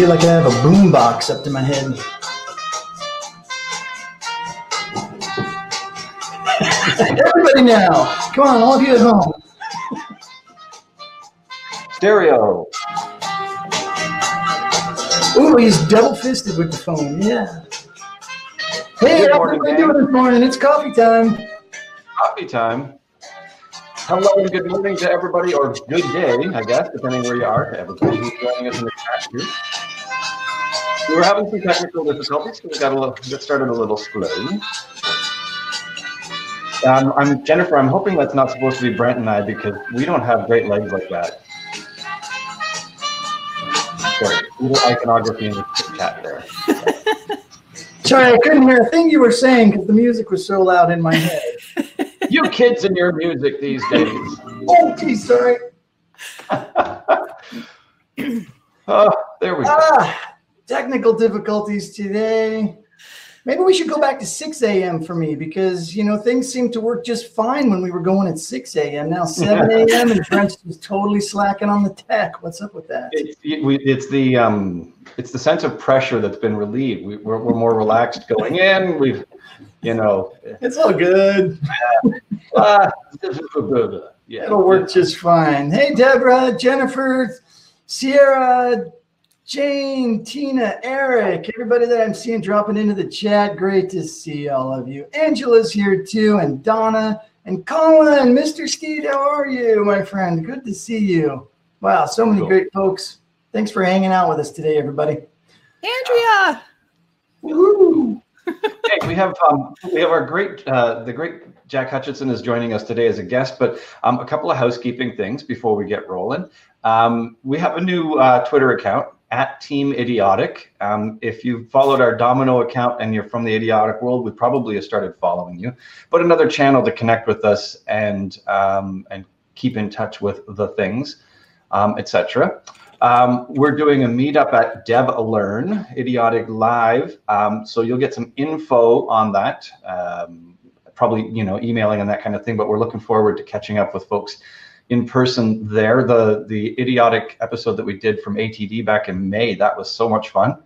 feel like I have a boombox up to my head. Everybody now, come on, all of you at home. Stereo. Ooh, he's double-fisted with the phone, yeah. Hey, how are you doing this morning? It's coffee time. Coffee time. Hello and good morning to everybody, or good day, I guess, depending where you are, to everybody who's joining us in the chat group. We were having some technical difficulties, so we got a little, got started a little slow. I'm Jennifer, I'm hoping that's not supposed to be Brent and I, because we don't have great legs like that. Sorry, little iconography in the chat there. Sorry, I couldn't hear a thing you were saying because the music was so loud in my head. You kids and your music these days. Oh, geez, sorry. There we go. Technical difficulties today. Maybe we should go back to 6 a.m. for me because, you know, things seemed to work just fine when we were going at 6 a.m. Now 7 a.m. and Brent's just totally slacking on the tech. What's up with that? It's the sense of pressure that's been relieved. We're more relaxed going in. We've, you know. It's all good. Yeah, it'll work just fine. Hey, Deborah, Jennifer, Sierra, Jane, Tina, Eric, everybody that I'm seeing dropping into the chat. Great to see all of you. Angela's here too, and Donna, and Colin, Mr. Skeet, how are you, my friend? Good to see you. Wow, so many great folks. Thanks for hanging out with us today, everybody. Andrea. Woo-hoo. Hey, we have our great, the great Jack Hutchinson is joining us today as a guest, but a couple of housekeeping things before we get rolling. We have a new Twitter account, at Team Idiotic. If you've followed our Domino account and you're from the idiotic world, we probably have started following you. But another channel to connect with us and keep in touch with the things, etc. We're doing a meetup at DevLearn, Idiotic Live. So you'll get some info on that, probably, you know, emailing and that kind of thing. But we're looking forward to catching up with folks in person there. The idiotic episode that we did from ATD back in May, that was so much fun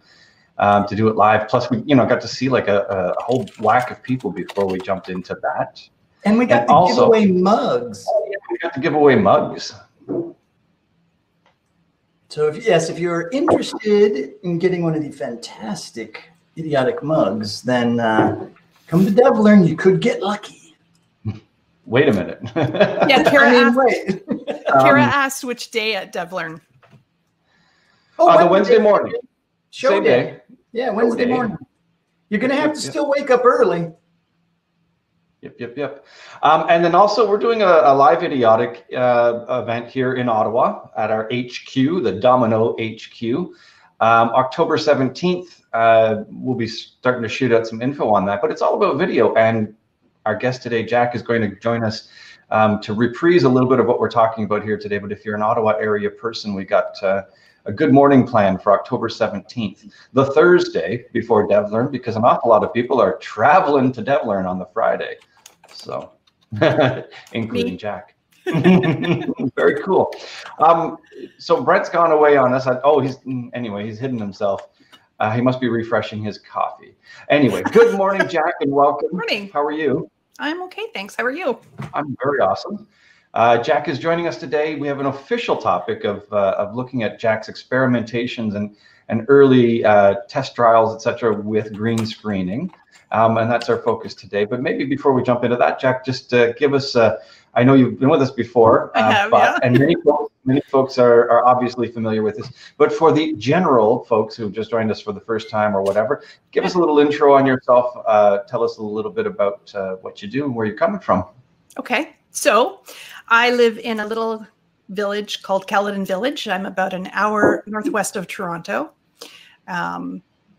to do it live. Plus, we got to see like a whole whack of people before we jumped into that. And we got to also give away mugs. Oh, yeah, we got to give away mugs. So if you're interested in getting one of the fantastic idiotic mugs, then come to DevLearn. You could get lucky. Wait a minute. Yeah, Kara asked which day at DevLearn. Oh, the Wednesday morning. Show day. Yeah, Wednesday morning. You're going to have to still wake up early. Yep. And then also we're doing a live idiotic event here in Ottawa at our HQ, the Domino HQ. October 17th, we'll be starting to shoot out some info on that, but it's all about video. And our guest today, Jack, is going to join us to reprise a little bit of what we're talking about here today. But if you're an Ottawa area person, we got a good morning plan for October 17th, the Thursday before DevLearn, because an awful lot of people are traveling to DevLearn on the Friday. So, including Jack. Very cool. So Brent's gone away on us. Anyway, he's hidden himself. He must be refreshing his coffee. Anyway, good morning, Jack, and welcome. Good morning. How are you? I'm okay, thanks. How are you? I'm very awesome. Jack is joining us today. We have an official topic of looking at Jack's experimentations and early test trials, etc., with green screening, and that's our focus today. But maybe before we jump into that, Jack, just give us. I know you've been with us before, and many folks are obviously familiar with this. But for the general folks who just joined us for the first time or whatever, give us a little intro on yourself. Tell us a little bit about what you do and where you're coming from. Okay, so I live in a little village called Caledon Village. I'm about an hour northwest of Toronto.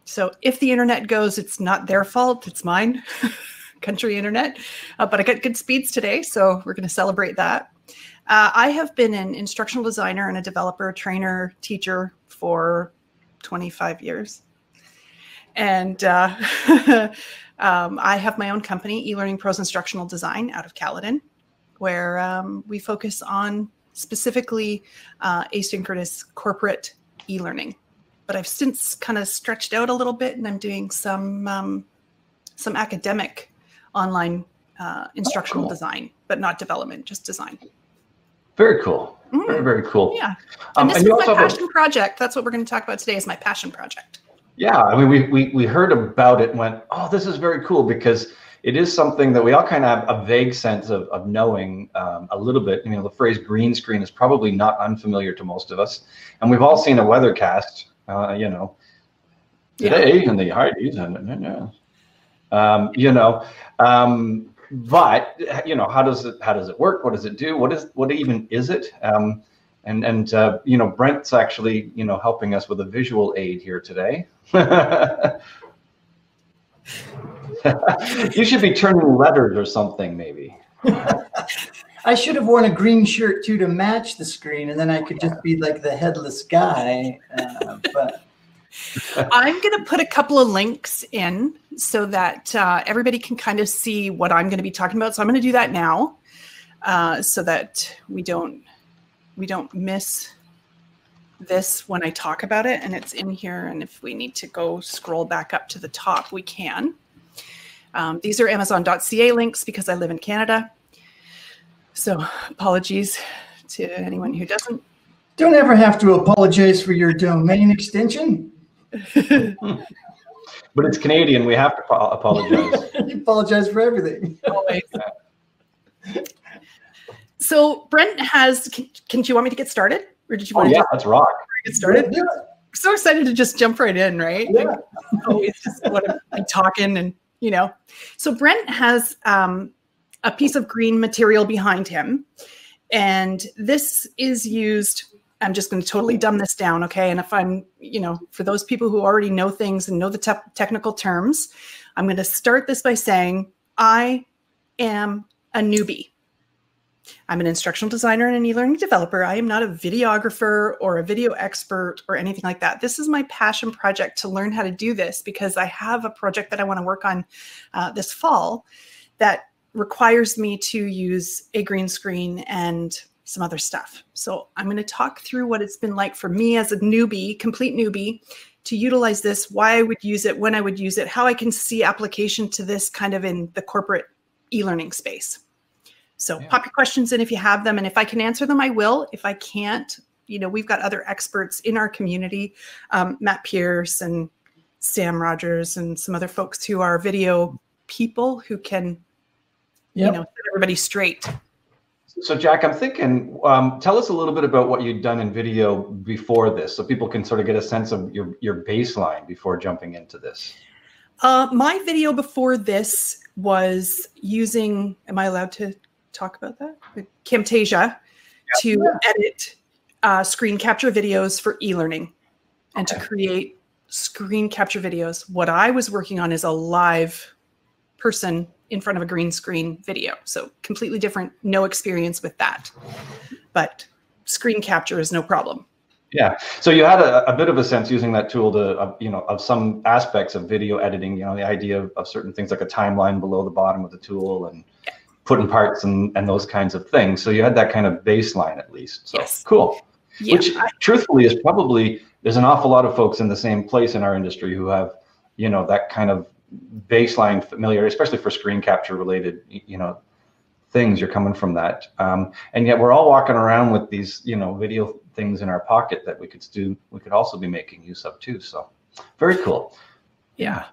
So if the internet goes, it's not their fault, it's mine. Country internet, but I got good speeds today, so we're going to celebrate that. I have been an instructional designer and a developer, trainer, teacher for 25 years. And I have my own company, eLearning Pros Instructional Design, out of Caledon, where we focus on specifically asynchronous corporate e-learning. but I've since kind of stretched out a little bit, and I'm doing some academic online instructional design, but not development, just design. Very cool. Mm. Very, very cool. Yeah. And this is my passion project. That's what we're going to talk about today is my passion project. Yeah. I mean, we heard about it and went, oh, this is very cool, because it is something that we all kind of have a vague sense of knowing a little bit. You know, the phrase green screen is probably not unfamiliar to most of us. And we've all seen a weathercast, you know, today in the Hardee's. You know, but you know, how does it work? What does it do? What even is it? And you know, Brent's actually, you know, helping us with a visual aid here today. You should be turning letters or something, maybe. I should have worn a green shirt too to match the screen, and then I could just be like the headless guy. But I'm going to put a couple of links in so that everybody can kind of see what I'm going to be talking about. So I'm going to do that now, so that we don't miss this when I talk about it, and it's in here. And if we need to go scroll back up to the top, we can. These are Amazon.ca links because I live in Canada. So apologies to anyone who doesn't. Don't ever have to apologize for your domain extension. But it's Canadian. We have to apologize. You apologize for everything. Always. So Brent has, do you want me to get started? Or did you want to? Yeah, let's rock. Get started? Yeah. I'm so excited to just jump right in, right? Yeah. Like, oh, it's just what I'm talking and, you know. So Brent has a piece of green material behind him. And this is used, I'm just going to totally dumb this down, okay? And if I'm, you know, for those people who already know things and know the technical terms, I'm going to start this by saying, I am a newbie. I'm an instructional designer and an e-learning developer. I am not a videographer or a video expert or anything like that. This is my passion project to learn how to do this, because I have a project that I want to work on this fall that requires me to use a green screen and some other stuff. So I'm going to talk through what it's been like for me as a newbie, complete newbie, to utilize this, why I would use it, when I would use it, how I can see application to this kind of in the corporate e-learning space. So yeah. Pop your questions in if you have them. And if I can answer them, I will. If I can't, you know, we've got other experts in our community, Matt Pierce and Sam Rogers and some other folks who are video people who can, you know, set everybody straight. So Jack, I'm thinking, tell us a little bit about what you'd done in video before this, so people can sort of get a sense of your baseline before jumping into this. My video before this was using, am I allowed to talk about that? Camtasia to edit screen capture videos for e-learning and to create screen capture videos. What I was working on is a live person in front of a green screen video. So completely different, no experience with that. But screen capture is no problem. Yeah. So you had a bit of a sense using that tool to, you know, of some aspects of video editing, you know, the idea of certain things like a timeline below the bottom of the tool and putting parts and those kinds of things. So you had that kind of baseline at least. So cool. Yeah, which truthfully is probably, there's an awful lot of folks in the same place in our industry who have, you know, that kind of baseline familiarity, especially for screen capture related, you know, things. You're coming from that. And yet we're all walking around with these, you know, video things in our pocket that we could do, we could also be making use of too. So very cool. Yeah.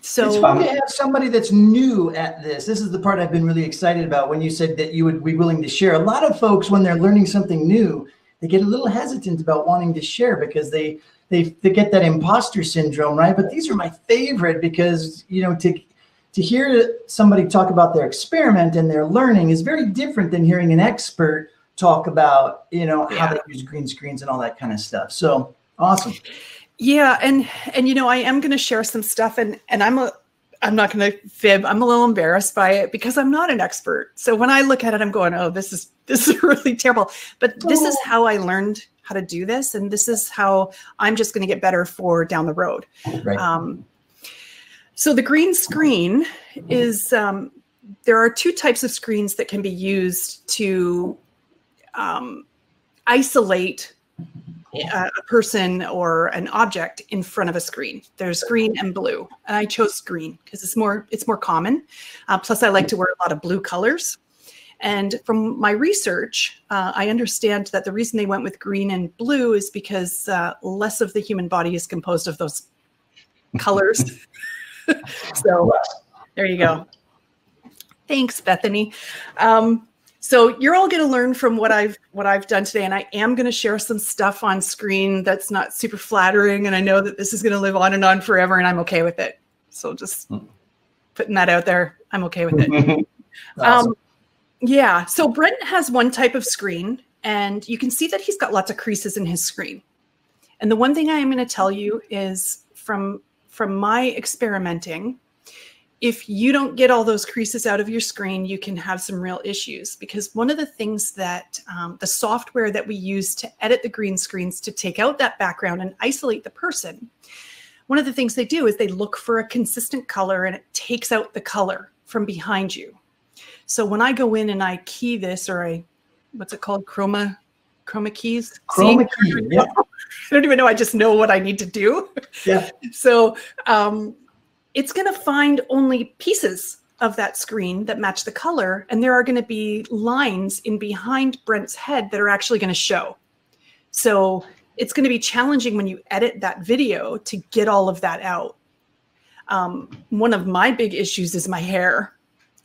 So it's fun to have somebody that's new at this. This is the part I've been really excited about when you said that you would be willing to share. A lot of folks, when they're learning something new, they get a little hesitant about wanting to share because they get that imposter syndrome, right? But these are my favorite because, you know, to hear somebody talk about their experiment and their learning is very different than hearing an expert talk about, you know, how they use green screens and all that kind of stuff. So awesome. Yeah. And, you know, I am going to share some stuff and I'm not going to fib. I'm a little embarrassed by it because I'm not an expert. So when I look at it, I'm going, oh, this is really terrible, but this is how I learned how to do this. And this is how I'm just going to get better for down the road. Right. So the green screen is, there are two types of screens that can be used to isolate a person or an object in front of a screen. There's green and blue, and I chose green because it's more common. Plus, I like to wear a lot of blue colors. And from my research, I understand that the reason they went with green and blue is because less of the human body is composed of those colors. So there you go. Thanks, Bethany. So you're all going to learn from what I've done today, and I am going to share some stuff on screen that's not super flattering, and I know that this is going to live on and on forever, and I'm okay with it. So just putting that out there, I'm okay with it. Awesome. Yeah, so Brent has one type of screen, and you can see that he's got lots of creases in his screen. And the one thing I am going to tell you is from my experimenting, if you don't get all those creases out of your screen, you can have some real issues, because one of the things that the software that we use to edit the green screens to take out that background and isolate the person, one of the things they do is they look for a consistent color, and it takes out the color from behind you. So when I go in and I key this, or I, what's it called, chroma keys? Chroma key, yeah. I don't even know, I just know what I need to do. Yeah. So, it's going to find only pieces of that screen that match the color, and there are going to be lines in behind Brent's head that are actually going to show. So it's going to be challenging when you edit that video to get all of that out. One of my big issues is my hair.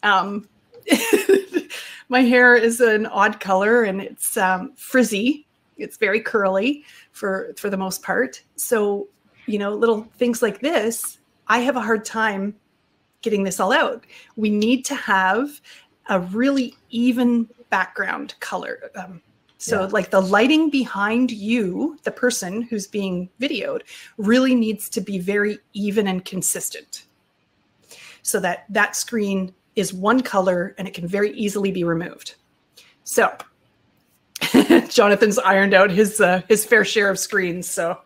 My hair is an odd color, and it's frizzy. It's very curly for the most part. So, you know, little things like this, I have a hard time getting this all out. We need to have a really even background color. So yeah. Like the lighting behind you, the person who's being videoed, really needs to be very even and consistent, so that that screen is one color and it can very easily be removed. So Jonathan's ironed out his fair share of screens. So.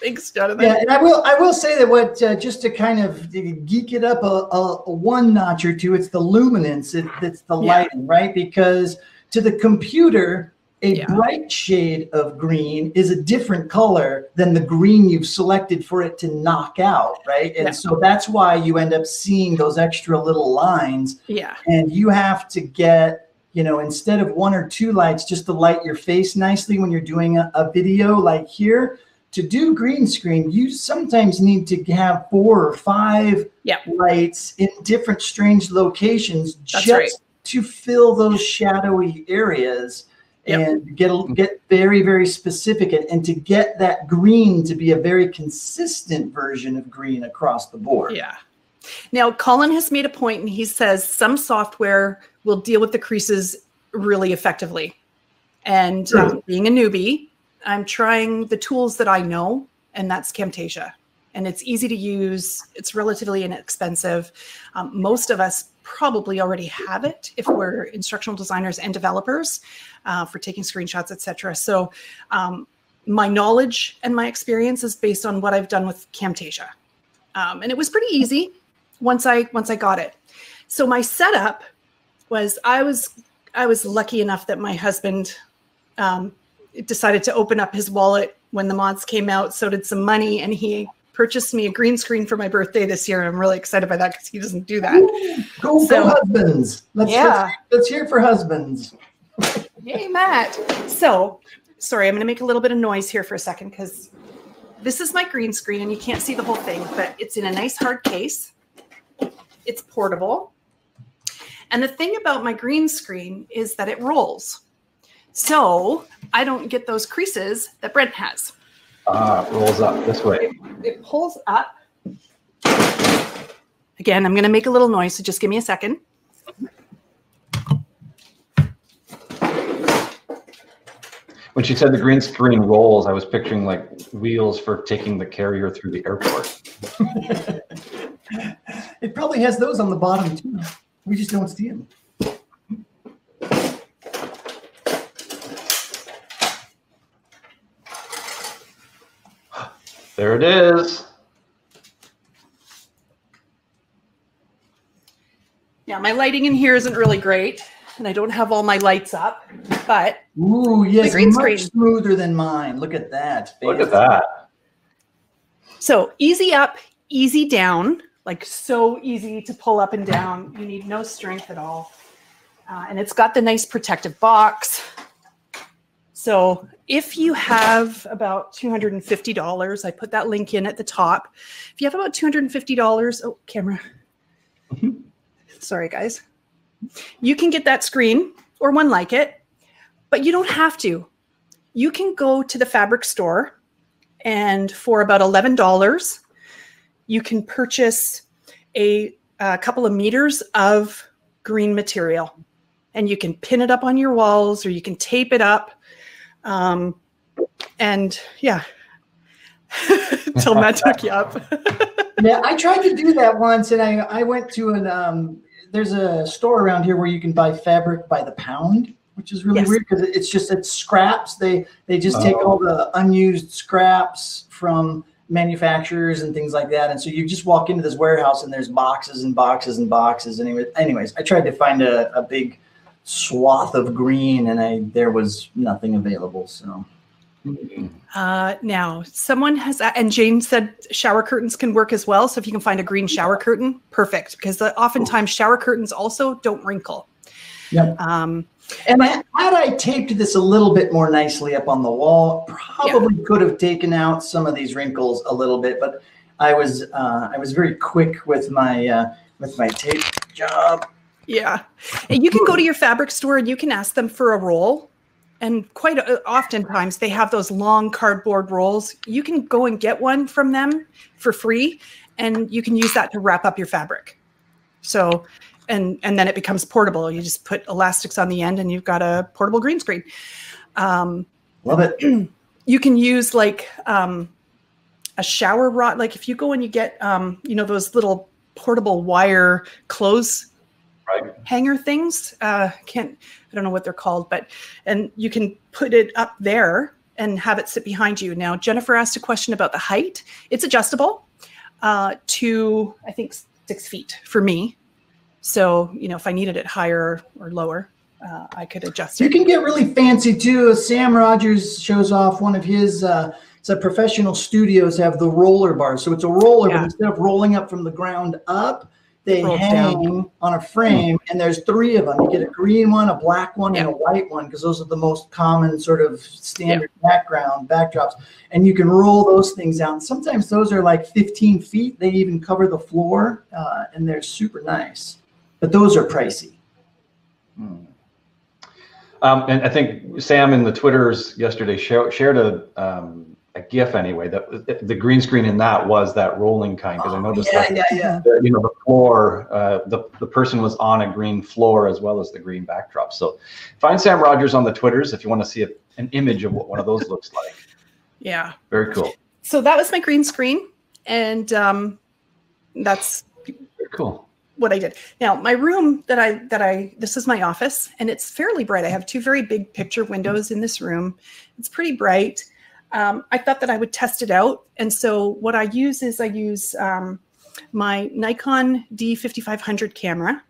Thanks, Jonathan. Yeah, and I will say that what just to kind of geek it up a one notch or two, it's the luminance, it's the lighting, right? Because to the computer, a bright shade of green is a different color than the green you've selected for it to knock out, right? And so that's why you end up seeing those extra little lines. Yeah, and you have to get, you know, instead of one or two lights, just to light your face nicely when you're doing a video like here. To do green screen, you sometimes need to have 4 or 5 lights in different strange locations. That's just right. To fill those shadowy areas and get very, very specific, and to get that green to be a very consistent version of green across the board. Yeah. Now, Colin has made a point, and he says some software will deal with the creases really effectively. And being a newbie, I'm trying the tools that I know, and that's Camtasia. And it's easy to use. It's relatively inexpensive. Most of us probably already have it if we're instructional designers and developers for taking screenshots, etc. So my knowledge and my experience is based on what I've done with Camtasia. And it was pretty easy once I got it. So my setup was, I was lucky enough that my husband decided to open up his wallet when the mods came out. So did some money, and he purchased me a green screen for my birthday this year. I'm really excited by that because he doesn't do that. Ooh, go for husbands. Let's hear for husbands. Hey, Matt. So, sorry, I'm going to make a little bit of noise here for a second because this is my green screen, and you can't see the whole thing, but it's in a nice hard case. It's portable. And the thing about my green screen is that it rolls. So I don't get those creases that Brent has. Rolls up this way. It pulls up. Again, I'm going to make a little noise, so just give me a second. When she said the green screen rolls, I was picturing like wheels for taking the carrier through the airport. It probably has those on the bottom too. We just don't see them. There it is. Yeah, my lighting in here isn't really great. and I don't have all my lights up, but ooh, yes, the green screen much smoother than mine. Look at that. Look at that. So easy up, easy down, like so easy to pull up and down. You need no strength at all. And it's got the nice protective box. So if you have about $250, I put that link in at the top. If you have about $250, oh, camera. Mm-hmm. Sorry, guys. You can get that screen or one like it, but you don't have to. You can go to the Fabric store, and for about $11, you can purchase a couple of meters of green material, and you can pin it up on your walls or you can tape it up. And yeah, till Matt took you up. Yeah, I tried to do that once, and I went to an, there's a store around here where you can buy fabric by the pound, which is really weird because it's just, it's scraps. They just take all the unused scraps from manufacturers and things like that. And so you just walk into this warehouse and there's boxes and boxes and boxes. Anyways, I tried to find a big swath of green, and there was nothing available. So now someone has, and Jane said shower curtains can work as well. So if you can find a green shower curtain, perfect, because oftentimes shower curtains also don't wrinkle. Yeah. And had I taped this a little bit more nicely up on the wall, probably could have taken out some of these wrinkles a little bit, but I was very quick with my tape job. Yeah. And you can go to your fabric store and you can ask them for a roll. And quite oftentimes they have those long cardboard rolls. You can go and get one from them for free, and you can use that to wrap up your fabric. So, and then it becomes portable. You just put elastics on the end and you've got a portable green screen. Love it. You can use like a shower rod. Like if you go and you get, you know, those little portable wire clothes hanger things, I don't know what they're called, but, and you can put it up there and have it sit behind you. Now, Jennifer asked a question about the height. It's adjustable to, I think, 6 feet for me. So, you know, if I needed it higher or lower, I could adjust it. You can get really fancy too. Sam Rogers shows off one of his, it's a professional studios have the roller bar. So it's a roller, but instead of rolling up from the ground up, they hang on a frame, and there's three of them. You get a green one, a black one, and a white one, because those are the most common sort of standard backdrops. And you can roll those things out. And sometimes those are like 15 feet. They even cover the floor, and they're super nice. But those are pricey. And I think Sam in the Twitters yesterday shared a GIF anyway, that the green screen in that was that rolling kind, because I noticed that you know, the floor, the person was on a green floor as well as the green backdrop. So find Sam Rogers on the Twitters if you want to see an image of what one of those looks like. Yeah. Very cool. So that was my green screen, and that's very cool. What I did. Now my room this is my office, and it's fairly bright. I have two very big picture windows in this room. It's pretty bright. I thought that I would test it out. And so what I use is my Nikon D5500 camera.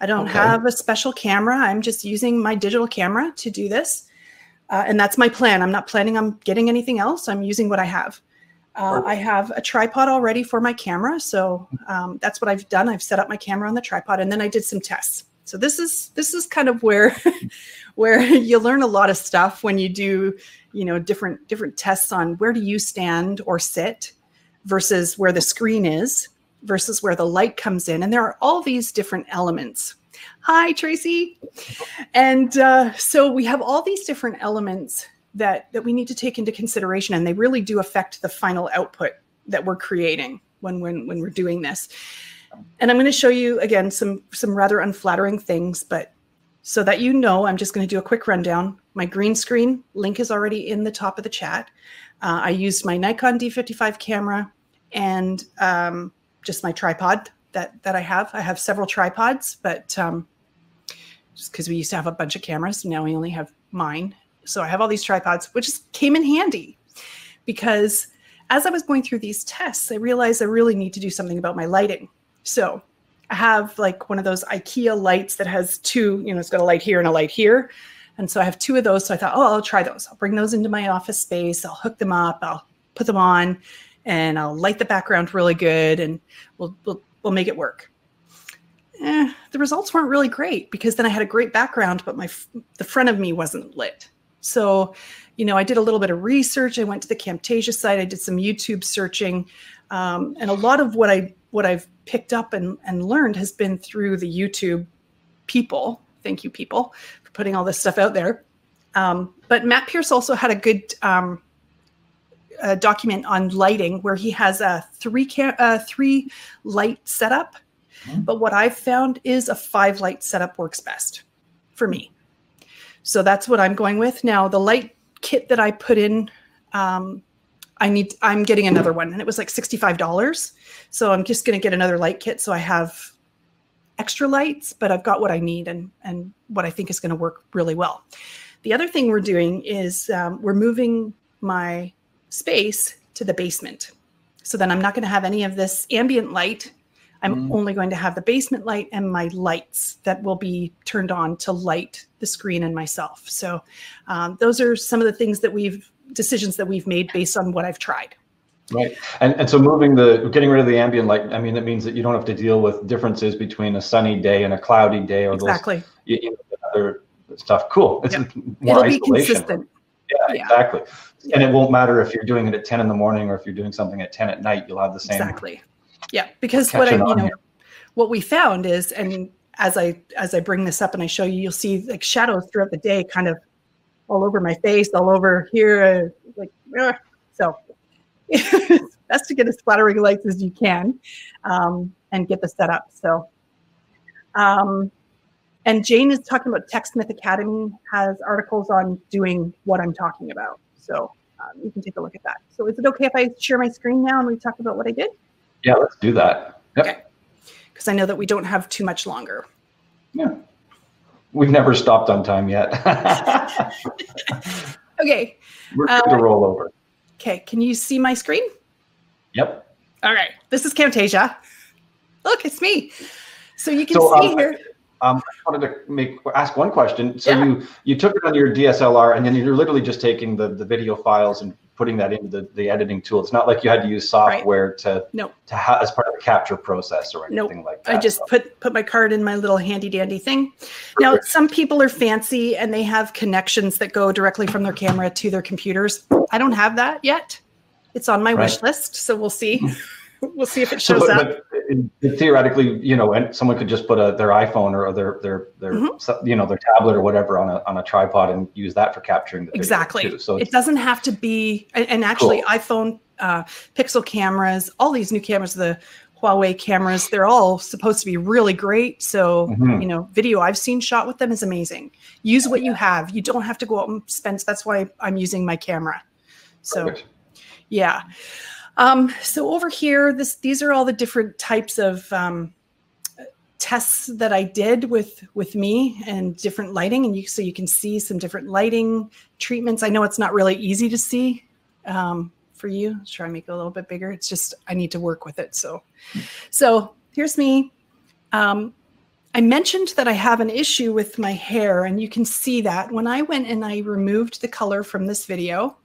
I don't have a special camera. I'm just using my digital camera to do this. And that's my plan. I'm not planning on getting anything else. I'm using what I have. I have a tripod already for my camera. So that's what I've done. I've set up my camera on the tripod, and then I did some tests. So this is kind of where where you learn a lot of stuff when you do, you know, different tests on where do you stand or sit versus where the screen is versus where the light comes in. And there are all these different elements. Hi, Tracy. And so we have all these different elements that we need to take into consideration, and they really do affect the final output that we're creating when we're doing this. And I'm going to show you again some rather unflattering things, but so that you know, I'm just going to do a quick rundown. My green screen link is already in the top of the chat. I used my Nikon D55 camera and just my tripod that I have. I have several tripods, but just because we used to have a bunch of cameras, now we only have mine. So I have all these tripods, which just came in handy because as I was going through these tests, I realized I really need to do something about my lighting. So have like one of those IKEA lights that has two, you know, it's got a light here and a light here. And so I have two of those. So I thought, oh, I'll try those. I'll bring those into my office space. I'll hook them up. I'll put them on and I'll light the background really good and we'll make it work. The results weren't really great because then I had a great background, but the front of me wasn't lit. So, you know, I did a little bit of research. I went to the Camtasia site. I did some YouTube searching. And a lot of what I've picked up and learned has been through the YouTube people. Thank you, people, for putting all this stuff out there. But Matt Pierce also had a good document on lighting where he has a three light setup. Mm-hmm. But what I've found is a 5 light setup works best for me. So that's what I'm going with. Now, the light kit that I put in, I'm getting another one, and it was like $65. So I'm just going to get another light kit. So I have extra lights, but I've got what I need and what I think is going to work really well. The other thing we're doing is we're moving my space to the basement. So then I'm not going to have any of this ambient light. I'm only going to have the basement light and my lights that will be turned on to light the screen and myself. So those are some of the things that decisions that we've made based on what I've tried. Right. And so getting rid of the ambient light, I mean, that means that you don't have to deal with differences between a sunny day and a cloudy day or exactly. Other stuff. Cool. It's more isolation. It'll be consistent. Yeah, exactly. Yeah. And it won't matter if you're doing it at 10 in the morning or if you're doing something at 10 at night, you'll have the same. Exactly. Yeah, because what we found is, and as I bring this up and I show you, you'll see like shadows throughout the day, kind of all over my face, all over here, like so. It's best to get as flattering lights as you can, and get the setup. So, and Jane is talking about TechSmith Academy has articles on doing what I'm talking about, so you can take a look at that. So, is it okay if I share my screen now and we talk about what I did? Yeah, let's do that. Yep. Okay, because I know that we don't have too much longer. Yeah, we've never stopped on time yet. Okay. We're going to roll over. Okay, can you see my screen? Yep. All right, this is Camtasia. Look, it's me. So you can see here. I wanted to ask one question. So you took it on your DSLR and then you're literally just taking the video files and putting that into the editing tool. It's not like you had to use software as part of the capture process or anything like that. I just put my card in my little handy dandy thing. Now, some people are fancy and they have connections that go directly from their camera to their computers. I don't have that yet. It's on my wish list, so we'll see. We'll see if it shows up. But theoretically, you know, and someone could just put their iPhone or their you know, their tablet or whatever on a tripod and use that for capturing the video too. So it doesn't have to be. And actually, iPhone, Pixel cameras, all these new cameras, the Huawei cameras, they're all supposed to be really great. So you know, video I've seen shot with them is amazing. Use what you have. You don't have to go out and spend. That's why I'm using my camera. So yeah. So over here, these are all the different types of tests that I did with me and different lighting. And so you can see some different lighting treatments. I know it's not really easy to see for you. I'll try and make it a little bit bigger. It's just I need to work with it. So here's me. I mentioned that I have an issue with my hair, and you can see that when I went and I removed the color from this video,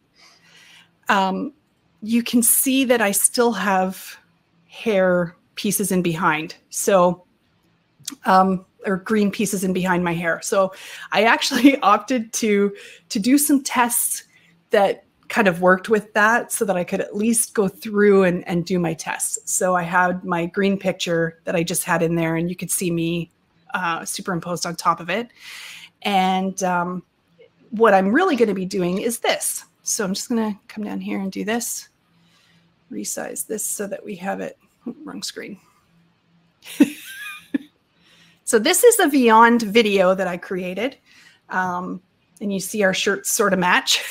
you can see that I still have hair pieces in behind. So, or green pieces in behind my hair. So I actually opted to do some tests that kind of worked with that so that I could at least go through and do my tests. So I had my green picture that I just had in there and you could see me superimposed on top of it. And what I'm really gonna be doing is this. So I'm just gonna come down here and do this. Resize this so that we have it. Oh, wrong screen. So this is a Vyond video that I created. And you see our shirts sort of match.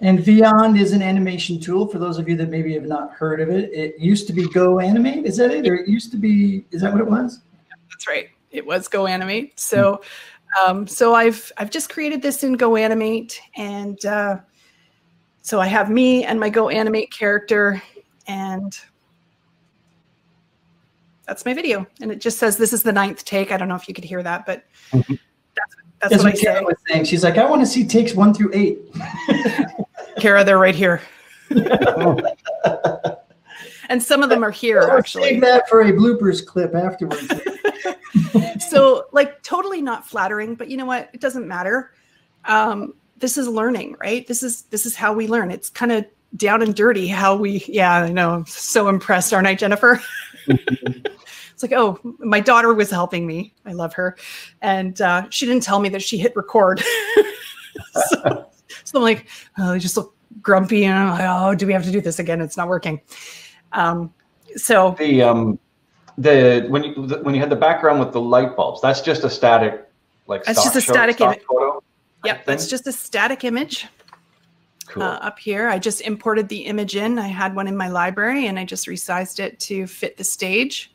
And Vyond is an animation tool for those of you that maybe have not heard of it. It used to be GoAnimate, is that it? Or it used to be, is that what it was? Yeah, that's right. It was GoAnimate. So so I've just created this in GoAnimate, and so I have me and my GoAnimate character, and that's my video. And it just says, this is the 9th take. I don't know if you could hear that, but that's what I said. Kara was saying. She's like, I want to see takes 1 through 8. Kara, they're right here. And some of them are here, actually. Save that for a bloopers clip afterwards. So, like, totally not flattering, but you know what? It doesn't matter. This is learning, right? This is how we learn. It's kind of down and dirty how we, yeah, I know. I'm so impressed, aren't I, Jennifer? It's like, oh, my daughter was helping me. I love her. And she didn't tell me that she hit record. so I'm like, oh, I just look grumpy. And I'm like, oh, do we have to do this again? It's not working. So the when you had the background with the light bulbs, that's just a static, like that's just a static image. Yep, that's just a static image. Cool. Up here, I just imported the image in. I had one in my library, and I just resized it to fit the stage,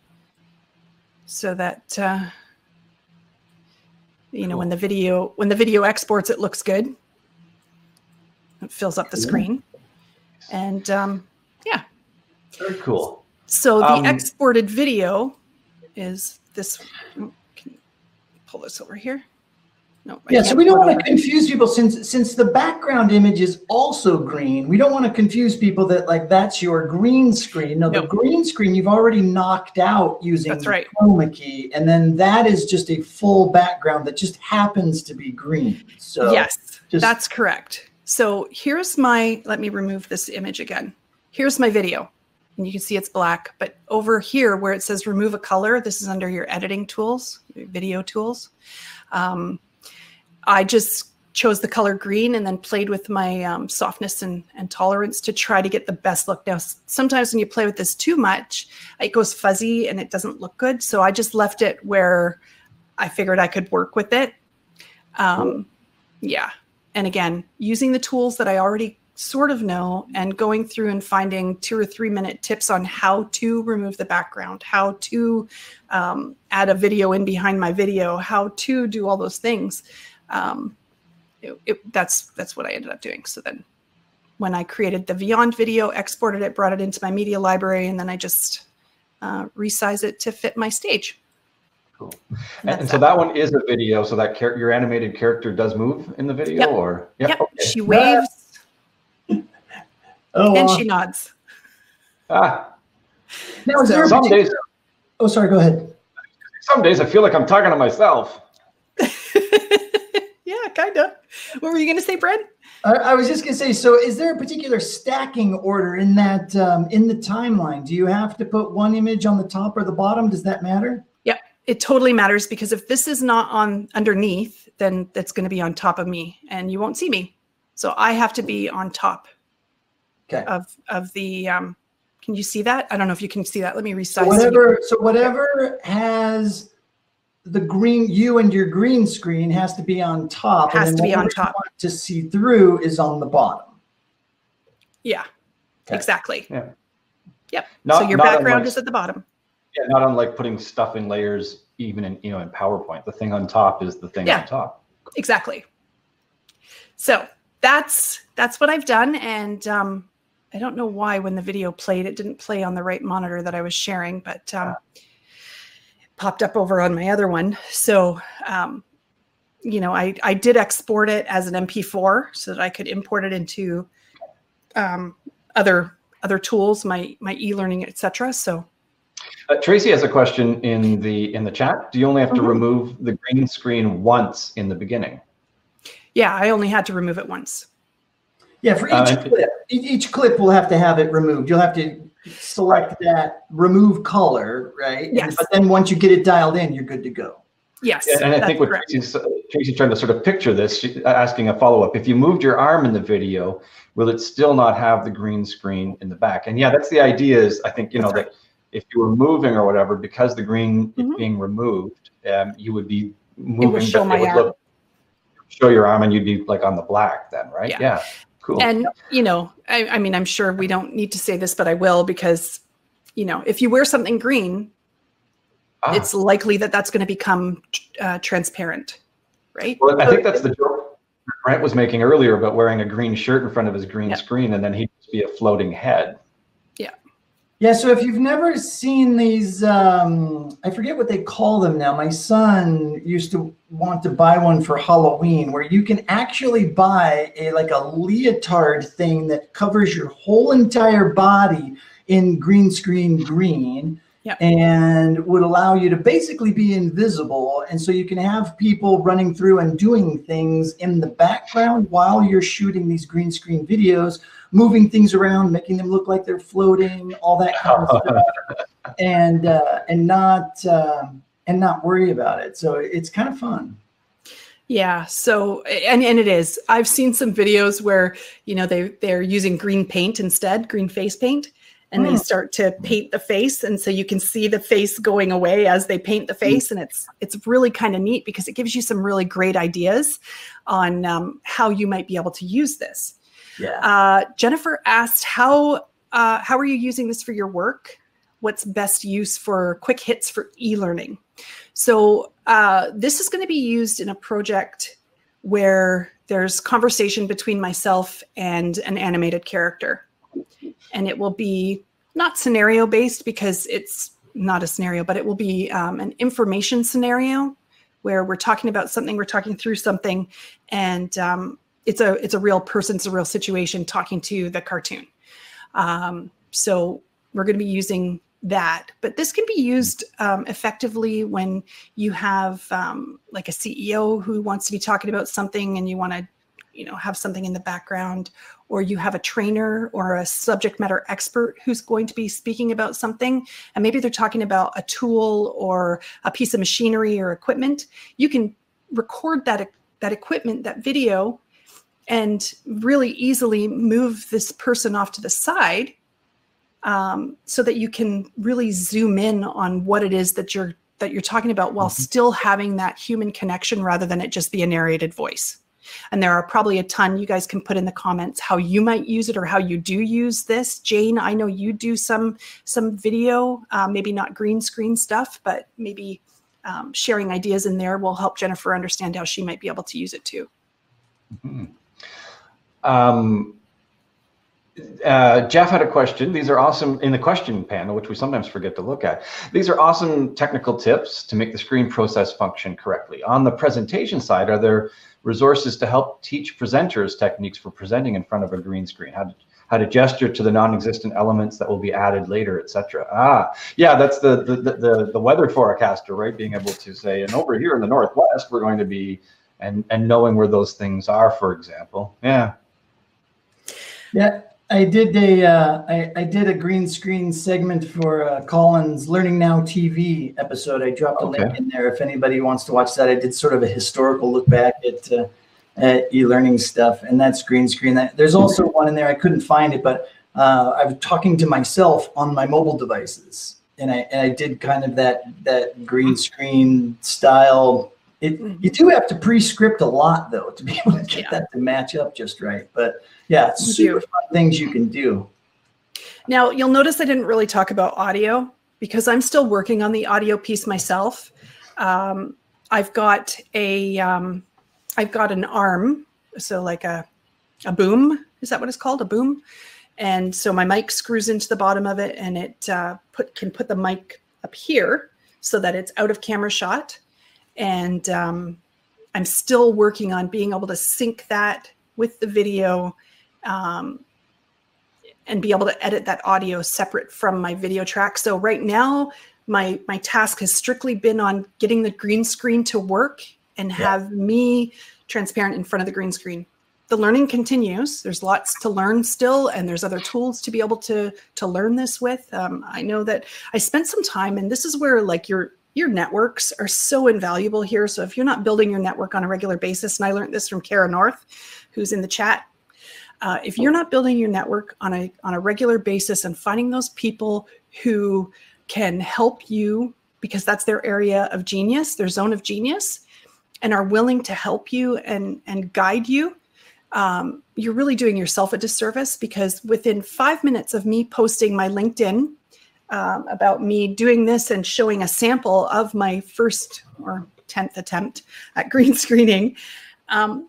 so that you know, when the video exports, it looks good. It fills up the screen, and yeah. Very cool. So the exported video is this. Can you pull this over here? No. Yeah. So we don't want to confuse people, since the background image is also green. We don't want to confuse people that, like, that's your green screen. No, the green screen you've already knocked out using the chroma key, and then that is just a full background that just happens to be green. So yes, that's correct. So here's my. Let me remove this image again. Here's my video. And you can see it's black, but over here where it says remove a color, this is under your editing tools, your video tools. I just chose the color green and then played with my softness and tolerance to try to get the best look. Now, sometimes when you play with this too much, it goes fuzzy and it doesn't look good. So I just left it where I figured I could work with it. Yeah. And again, using the tools that I already sort of know, and going through and finding 2 or 3 minute tips on how to remove the background, how to add a video in behind my video, how to do all those things. That's what I ended up doing. So then when I created the Vyond video, exported it, brought it into my media library, and then I just resize it to fit my stage. Cool. And so that one is a video, so that your animated character does move in the video? Yep. Or? Yep. Yep. Okay. She waves. Oh, and she nods. Now, is there some days, oh, sorry, go ahead. Some days I feel like I'm talking to myself. Yeah, kind of. What were you going to say, Brent? I was just going to say, so is there a particular stacking order in that in the timeline? Do you have to put one image on the top or the bottom? Does that matter? Yeah, it totally matters, because if this is not on underneath, then that's going to be on top of me, and you won't see me. So I have to be on top. Okay. Of the, can you see that? I don't know if you can see that. Let me resize. So whatever has the green, you and your green screen has to be on top. Has and to be on top. To see through is on the bottom. Yeah, okay. Exactly. Yeah. Yep. So your background is at the bottom. Yeah, not unlike putting stuff in layers, even in in PowerPoint. The thing on top is the thing on top. Exactly. So that's what I've done, and I don't know why when the video played, it didn't play on the right monitor that I was sharing, but it popped up over on my other one. So, you know, I did export it as an MP4 so that I could import it into other tools, my e-learning, et cetera. So Tracy has a question in the chat. Do you only have to remove the green screen once in the beginning? Yeah, I only had to remove it once. Yeah, for each clip will have to have it removed. You'll have to select that remove color, right? Yes. But then once you get it dialed in, you're good to go. Yes. Yeah, and I think what Tracy's trying to sort of picture this, asking a follow-up. If you moved your arm in the video, will it still not have the green screen in the back? And yeah, that's the idea, is I think, you know, that if you were moving or whatever, because the green is being removed, you would be moving. It would show my arm. Show your arm, and you'd be like on the black then, right? Yeah. Yeah. Cool. And, you know, I mean, I'm sure we don't need to say this, but I will, because, you know, if you wear something green, it's likely that that's going to become transparent, right? Well, I think that's the joke Brent was making earlier about wearing a green shirt in front of his green screen, and then he'd be a floating head. Yeah. Yeah, so if you've never seen these, I forget what they call them now. My son used to want to buy one for Halloween, where you can actually buy a like a leotard thing that covers your whole entire body in green screen green. Yep. And would allow you to basically be invisible. And so you can have people running through and doing things in the background while you're shooting these green screen videos, moving things around, making them look like they're floating, all that kind of stuff, and not worry about it. So it's kind of fun. Yeah. So, and it is, I've seen some videos where, you know, they're using green paint instead, green face paint. And they start to paint the face. And so you can see the face going away as they paint the face. And it's really kind of neat because it gives you some really great ideas on how you might be able to use this. Yeah. Jennifer asked, how are you using this for your work? What's best use for quick hits for e-learning? So this is going to be used in a project where there's conversation between myself and an animated character. And it will be not scenario based because it's not a scenario, but it will be an information scenario where we're talking about something, we're talking through something, and it's a real person, it's a real situation talking to the cartoon. So we're going to be using that, but this can be used effectively when you have like a CEO who wants to be talking about something and you want to, you know, have something in the background, or you have a trainer or a subject matter expert who's going to be speaking about something, and maybe they're talking about a tool or a piece of machinery or equipment. You can record that equipment, that video, and really easily move this person off to the side so that you can really zoom in on what it is that you're talking about while still having that human connection rather than it just be a narrated voice. And there are probably a ton. You guys can put in the comments how you might use it or how you do use this. Jane, I know you do some video, maybe not green screen stuff, but maybe sharing ideas in there will help Jennifer understand how she might be able to use it too. Mm-hmm. Jeff had a question. These are awesome in the question panel, which we sometimes forget to look at. These are awesome technical tips to make the screen process function correctly. On the presentation side, are there resources to help teach presenters techniques for presenting in front of a green screen? How to gesture to the non-existent elements that will be added later, etc. Ah, yeah, that's the weather forecaster, right? Being able to say, and over here in the Northwest, we're going to be, and knowing where those things are, for example. Yeah. Yeah. I did a green screen segment for Colin's Learning Now TV episode. I dropped a link in there if anybody wants to watch that. I did sort of a historical look back at e-learning stuff, and that's green screen. There's also one in there. I couldn't find it, but I'm talking to myself on my mobile devices, and I did kind of that green screen style. You do have to pre-script a lot, though, to be able to get that to match up just right. But yeah, it's super fun things you can do. Now, you'll notice I didn't really talk about audio because I'm still working on the audio piece myself. I've got an arm, so like a boom. Is that what it's called? A boom. And so my mic screws into the bottom of it, and it can put the mic up here so that it's out of camera shot. And I'm still working on being able to sync that with the video and be able to edit that audio separate from my video track. So right now, my task has strictly been on getting the green screen to work and have me transparent in front of the green screen. The learning continues. There's lots to learn still, and there's other tools to be able to learn this with. I know that I spent some time, and this is where like your networks are so invaluable here. So if you're not building your network on a regular basis, and I learned this from Kara North, who's in the chat, if you're not building your network on a regular basis and finding those people who can help you because that's their area of genius, their zone of genius, and are willing to help you and guide you, you're really doing yourself a disservice, because within 5 minutes of me posting my LinkedIn about me doing this and showing a sample of my first or 10th attempt at green screening,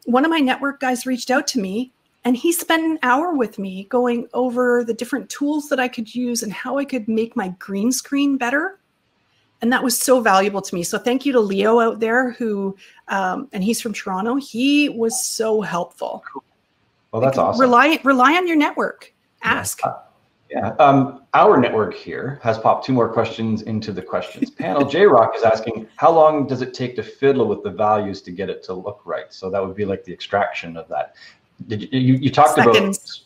one of my network guys reached out to me And he spent an hour with me going over the different tools that I could use and how I could make my green screen better. And that was so valuable to me. So thank you to Leo out there who, and he's from Toronto. He was so helpful. Well, that's awesome. Rely on your network. Ask. Yeah. Our network here has popped two more questions into the questions panel. J-Rock is asking, how long does it take to fiddle with the values to get it to look right? So that would be like the extraction of that. You talked seconds.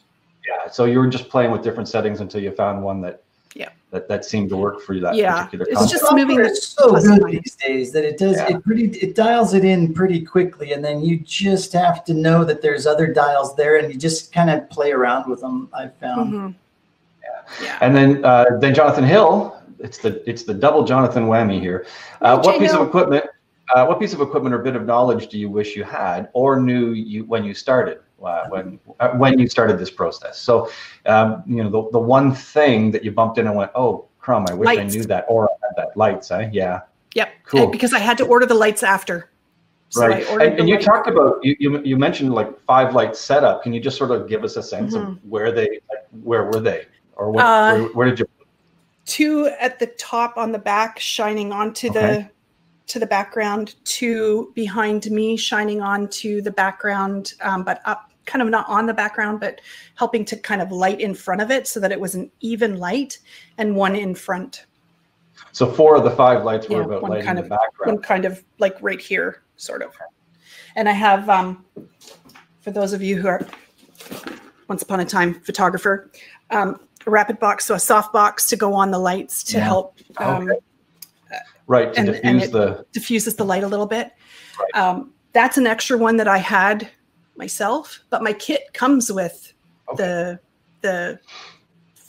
About, yeah, so you were just playing with different settings until you found one that that seemed to work for you, that particular concept. It's just moving so good these days that it does, it dials it in pretty quickly, and then you just have to know that there's other dials there, and you just kind of play around with them, I've found. Mm-hmm. Yeah. And then Jonathan Hill, it's the double Jonathan whammy here. What piece of equipment or bit of knowledge do you wish you had or knew you when you started this process? So, you know, the one thing that you bumped in and went, oh, crumb, I wish I knew that, or I had that. Lights, eh? Yeah. Yep. Cool. And because I had to order the lights after. So right. And you talked about, you mentioned like 5 light setup. Can you just sort of give us a sense of where they, where were they? Or what, where did you? 2 at the top on the back shining onto to the background, 2 behind me shining onto the background, but up, kind of not on the background, but helping to kind of light in front of it so that it was an even light, and 1 in front. So 4 of the 5 lights were about lighting the background. One kind of like right here, sort of. And I have, for those of you who are once upon a time photographer, a rapid box, so a soft box to go on the lights to help. Right, to diffuses the light a little bit. Right. That's an extra one that I had myself, but my kit comes with the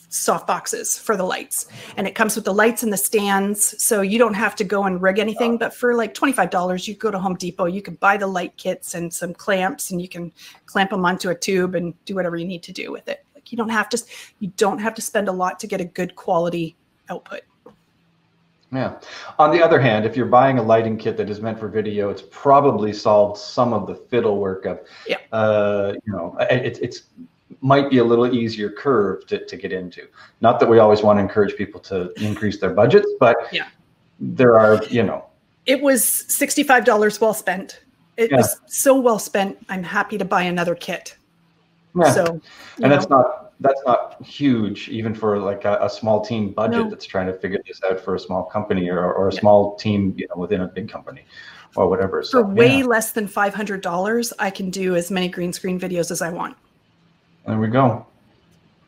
soft boxes for the lights, and it comes with the lights and the stands, so you don't have to go and rig anything. But for like $25, you go to Home Depot, you can buy the light kits and some clamps, and you can clamp them onto a tube and do whatever you need to do with it. Like you don't have to spend a lot to get a good quality output. Yeah. On the other hand, if you're buying a lighting kit that is meant for video, it's probably solved some of the fiddle work of, you know, it's might be a little easier curve to get into. Not that we always want to encourage people to increase their budgets, but there are, you know. It was $65 well spent. It was so well spent. I'm happy to buy another kit. Yeah. So, and that's not huge, even for like a small team budget that's trying to figure this out for a small company or a small team, you know, within a big company or whatever. So, for way less than $500, I can do as many green screen videos as I want. There we go.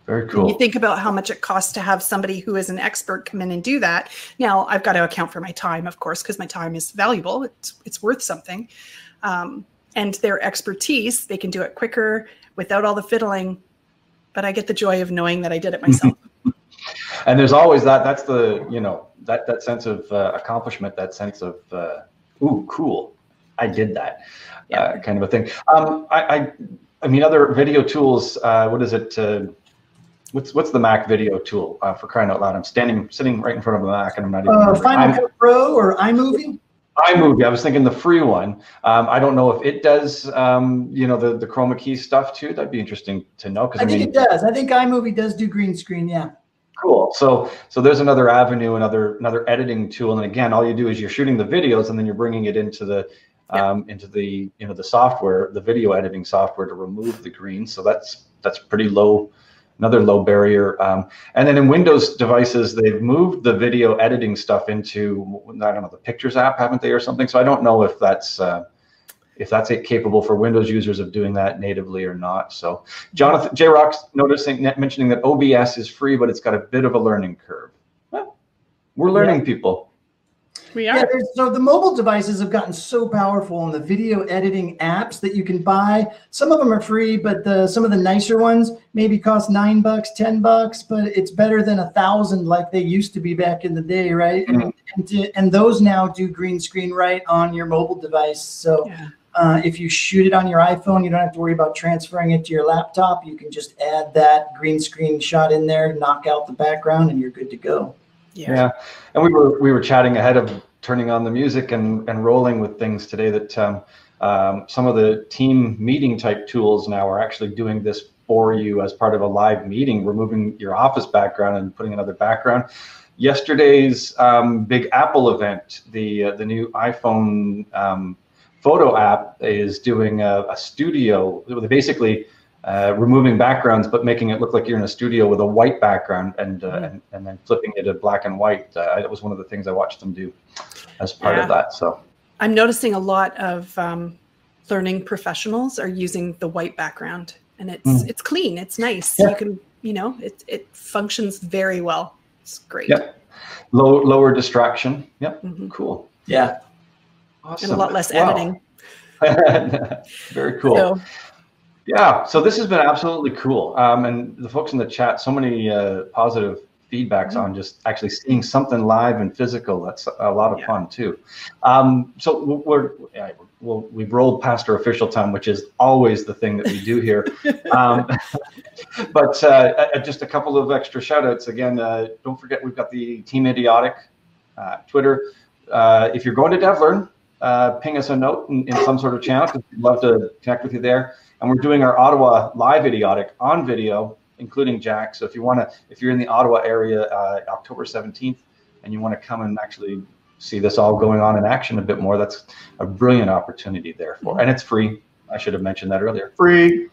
Very cool. And you think about how much it costs to have somebody who is an expert come in and do that. Now, I've got to account for my time, of course, because my time is valuable. It's worth something. And their expertise, they can do it quicker without all the fiddling. But I get the joy of knowing that I did it myself. And there's always that. That's the, you know, that sense of accomplishment, that sense of, ooh, cool, I did that kind of a thing. I mean, other video tools, what is it? What's the Mac video tool for crying out loud? I'm sitting right in front of a Mac and I'm not even remembering. Final Cut Pro or iMovie? iMovie. I was thinking the free one. I don't know if it does, you know, the chroma key stuff too. That'd be interesting to know. Because I think it does. I think iMovie does do green screen. Yeah. Cool. So there's another avenue, another editing tool. And again, all you do is you're shooting the videos and then you're bringing it into the, you know, the software, the video editing software to remove the green. So that's pretty low. Another low barrier, and then in Windows devices, they've moved the video editing stuff into, I don't know, the Pictures app, haven't they, or something? So I don't know if that's capable for Windows users of doing that natively or not. So Jonathan J. Rock's mentioning that OBS is free, but it's got a bit of a learning curve. Well, we're learning, people. We are. Yeah, so the mobile devices have gotten so powerful, and the video editing apps that you can buy, some of them are free, but some of the nicer ones maybe cost $9, $10, but it's better than 1,000 like they used to be back in the day, right? Mm-hmm. And those now do green screen right on your mobile device. So if you shoot it on your iPhone, you don't have to worry about transferring it to your laptop. You can just add that green screen shot in there, knock out the background, and you're good to go. Yeah, and we were chatting ahead of turning on the music and rolling with things today that Some of the team meeting type tools now are actually doing this for you as part of a live meeting, removing your office background and putting another background. Yesterday's Big Apple event, the new iPhone photo app is doing a studio, basically removing backgrounds, but making it look like you're in a studio with a white background and then flipping it to black and white. That was one of the things I watched them do as part of that. So I'm noticing a lot of learning professionals are using the white background, and it's clean, it's nice. Yeah. You can, it functions very well. It's great. Yeah. Lower distraction. Yep. Mm-hmm. Cool. Yeah. Awesome. And a lot less editing. Very cool. So, yeah. So this has been absolutely cool. And the folks in the chat, so many positive feedbacks on just actually seeing something live and physical. That's a lot of fun too. So we've rolled past our official time, which is always the thing that we do here. But just a couple of extra shout outs. Again, don't forget, we've got the Team Idiotic Twitter. If you're going to DevLearn, ping us a note in some sort of channel, because we'd love to connect with you there. And we're doing our Ottawa Live Idiotic on video, including Jack. So if you want to, if you're in the Ottawa area, October 17th, and you want to come and actually see this all going on in action a bit more, that's a brilliant opportunity there for. And it's free. I should have mentioned that earlier. Free.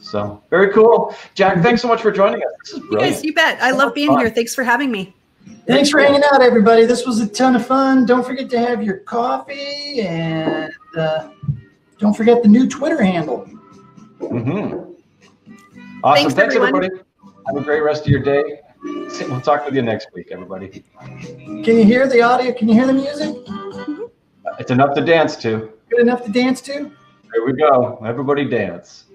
So very cool. Jack, thanks so much for joining us. This is brilliant. Yes, you bet. I love being here. Thanks for having me. Thanks for hanging out, everybody. This was a ton of fun. Don't forget to have your coffee, and don't forget the new Twitter handle. Mm-hmm. Awesome. Thanks, everybody. Have a great rest of your day. We'll talk with you next week, everybody. Can you hear the audio? Can you hear the music? Mm-hmm. It's enough to dance to. Good enough to dance to? There we go. Everybody dance.